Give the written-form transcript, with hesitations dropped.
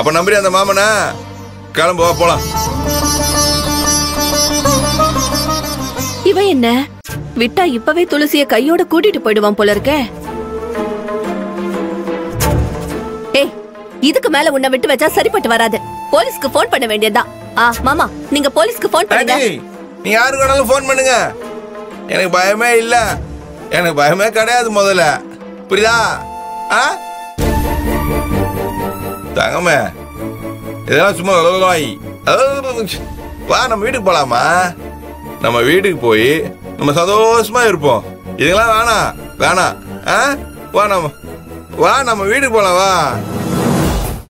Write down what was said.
அப்ப நம்புறேன் அந்த மாமனா கிளம்புவா போலாம். இவன் என்ன விட்டா இப்பவே துளசிய கையோட கூட்டிட்டு போயிடுவான் போல இருக்க. ஏய், இதுக்கு மேல உன்னை விட்டு வச்சா சரிப்பட்டு வராது. போலீஸ்க்கு போன் பண்ண வேண்டியதுதான். ஆ மாமா, நீங்க போலீஸ்க்கு போன் பண்ணுங்க. நீ யாருக்கு வேணாலும் போன் பண்ணுங்க. எனக்கு பயமே இல்ல, எனக்கு பயமே கிடையாது. முதல்ல புரியுதா? தங்கமே இதெல்லாம் சும்மா வா, நம்ம வீட்டுக்கு போலாமா? நம்ம வீட்டுக்கு போய் நம்ம சந்தோஷமா இருப்போம். இதெல்லாம் வேணாம் வேணாம். வா நம்ம வீட்டுக்கு போலாம். வா.